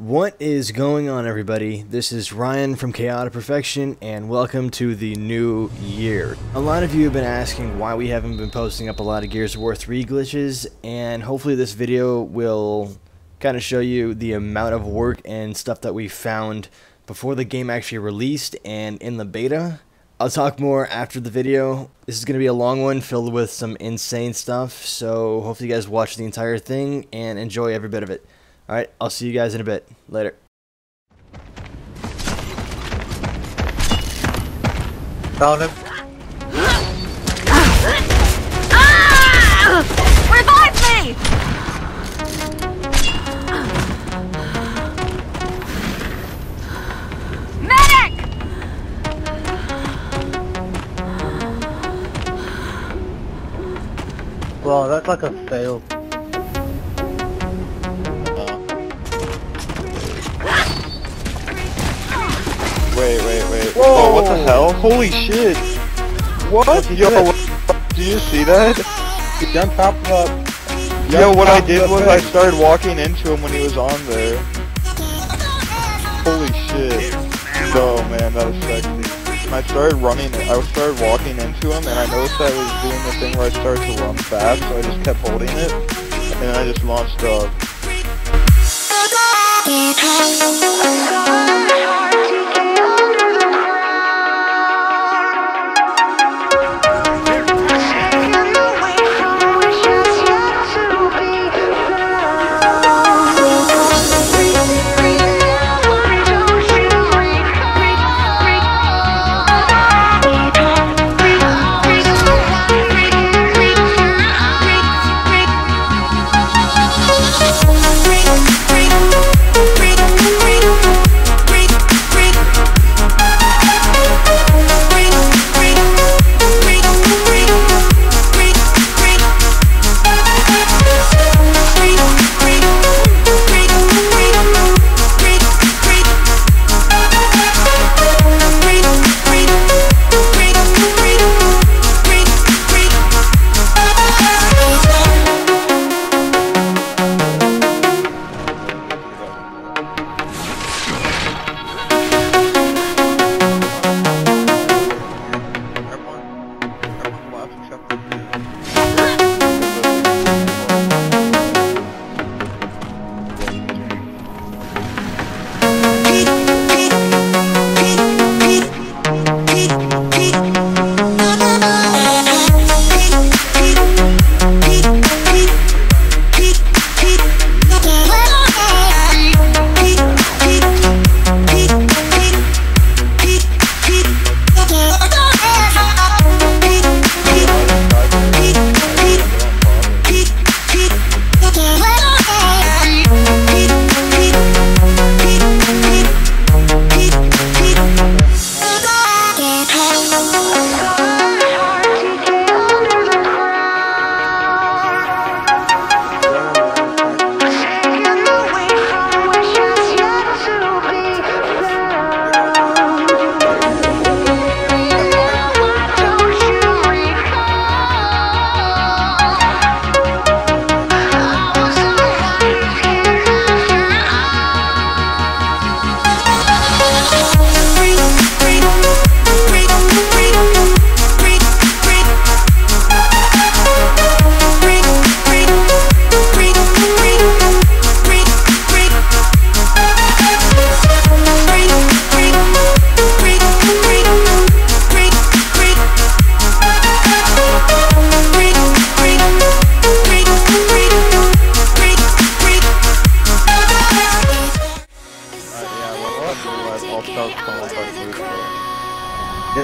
What is going on, everybody? This is Ryan from Chaotic Perfection, and welcome to the new year. A lot of you have been asking why we haven't been posting up a lot of Gears of War 3 glitches, and hopefully this video will kind of show you the amount of work and stuff that we found before the game actually released and in the beta. I'll talk more after the video. This is going to be a long one filled with some insane stuff, so hopefully you guys watch the entire thing and enjoy every bit of it. Alright, I'll see you guys in a bit. Later. Found him. Revive me! Medic! Wow, that's like a fail. Wait. Whoa. Oh, what the hell? Holy shit! What? Do you see that? Jump top up. Yo, what I did was I started walking into him when he was on there. Holy shit. Oh man, that was sexy. And I started running, I started walking into him, and I noticed I was doing the thing where I started to run fast, so I just kept holding it, and then I just launched up.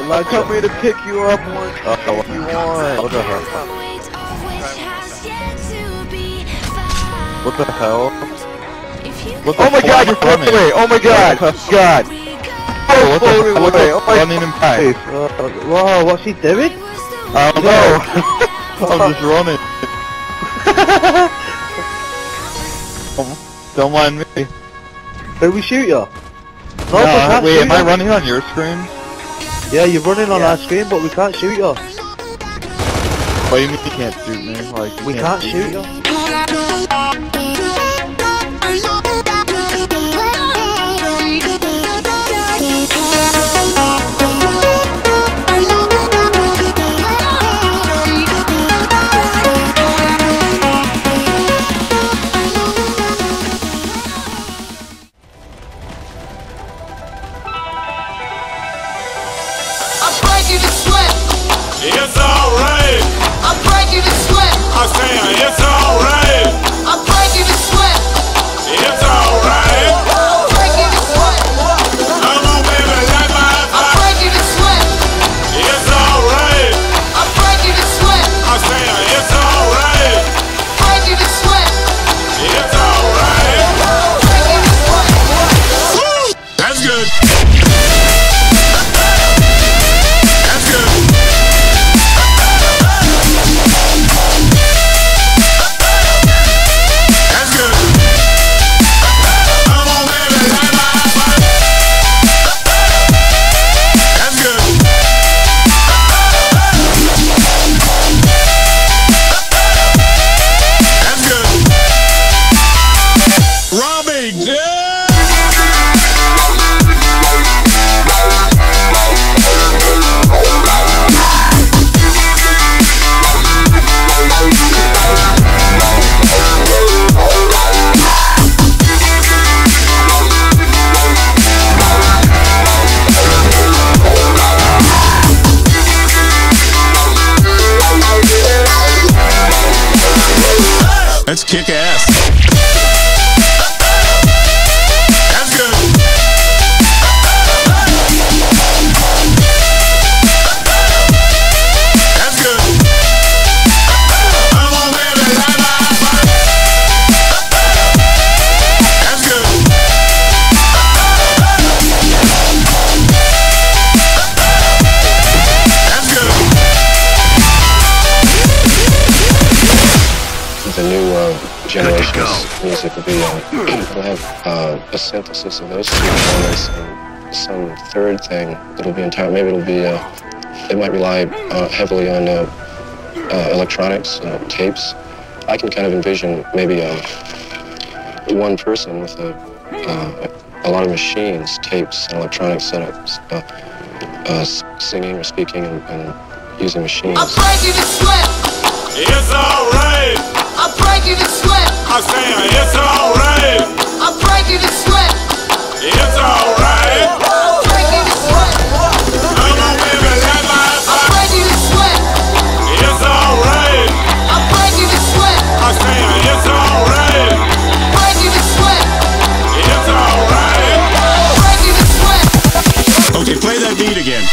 Like, tell me to pick you up when you want. What the hell? What the hell? Oh my god, you're running away! Oh my god! God! Oh, what the hell? Running in place. Whoa, was she dead? I don't know. I'm just running. Don't mind me. Did we shoot ya? No, wait, am I running on your screen? Yeah, you're running on our screen, but we can't shoot you. What do you mean you can't shoot me? Like, we can't shoot you. means it could be it'll have a synthesis of those two elements and some third thing that'll be entire. Maybe it'll be it might rely heavily on electronics, tapes. I can kind of envision maybe one person with a lot of machines, tapes, and electronic setups, singing or speaking and using machines. I'm breaking the sweat. It's alright. I'm breaking the sweat. I'm saying it's alright. I'm breaking the sweat. It's alright. I'm breaking the sweat. Come on, baby, let my eyes. I'm breaking the sweat. It's alright. I'm breaking the sweat. I'm saying it's alright. Breaking the sweat. It's alright. I'm breaking the sweat. Okay, play that beat again.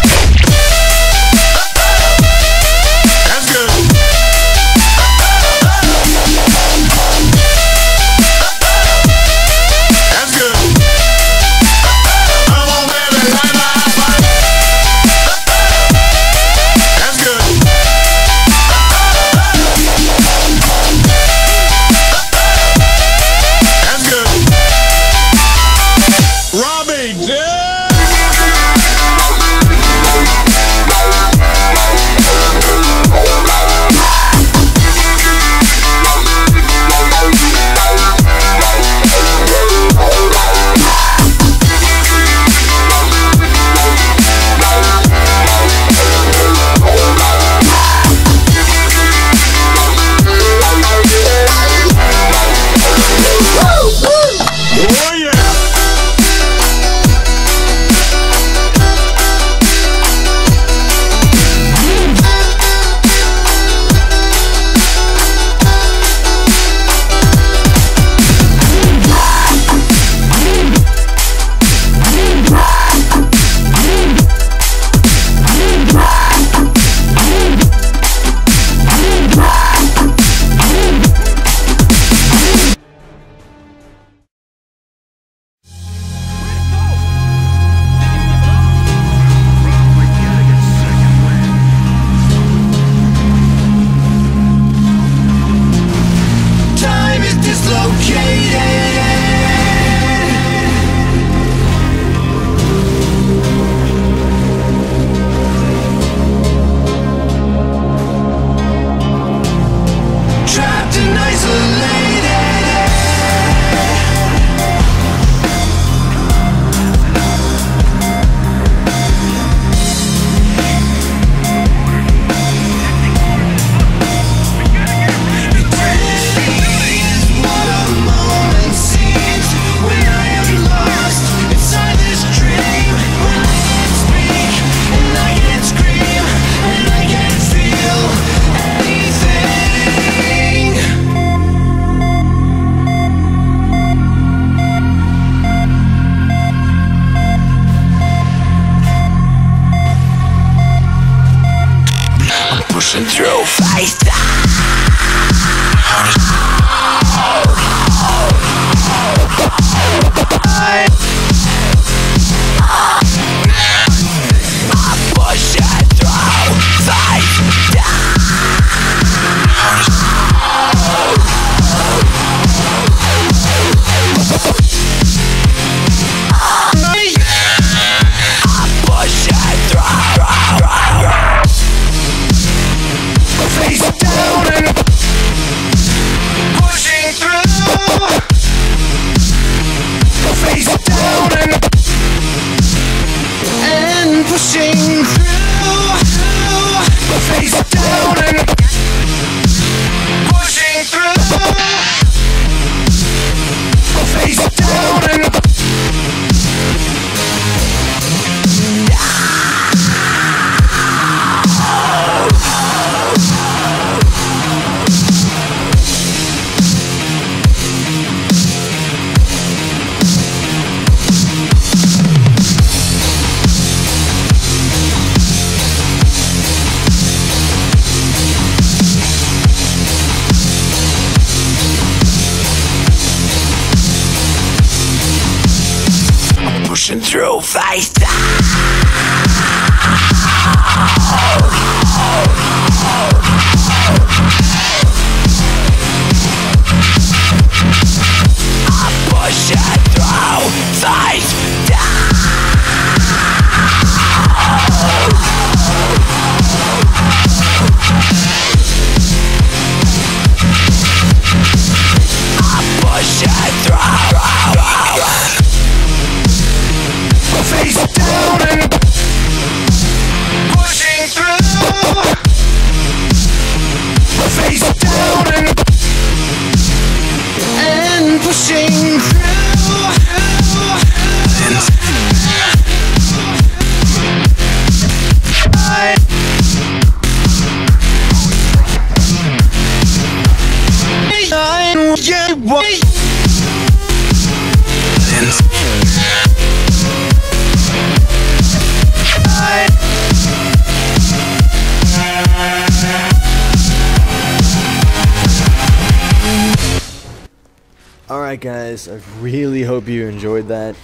guys. I really hope you enjoyed that.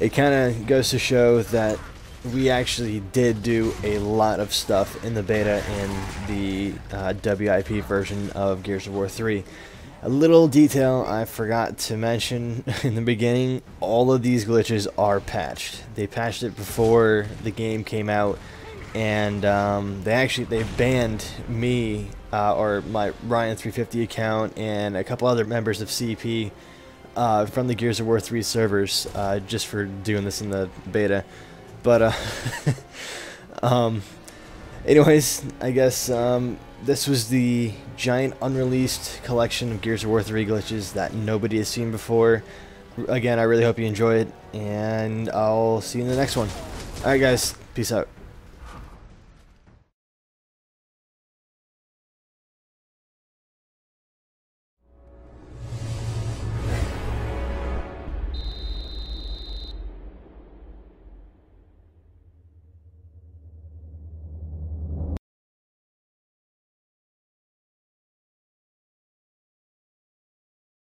It kind of goes to show that we actually did do a lot of stuff in the beta and the WIP version of Gears of War 3. A little detail I forgot to mention in the beginning, all of these glitches are patched. They patched it before the game came out, and they banned me or my Ryan 350 account and a couple other members of CP from the Gears of War 3 servers just for doing this in the beta. But anyways, I guess this was the giant unreleased collection of Gears of War 3 glitches that nobody has seen before. Again, I really hope you enjoy it, and I'll see you in the next one. Alright guys, peace out.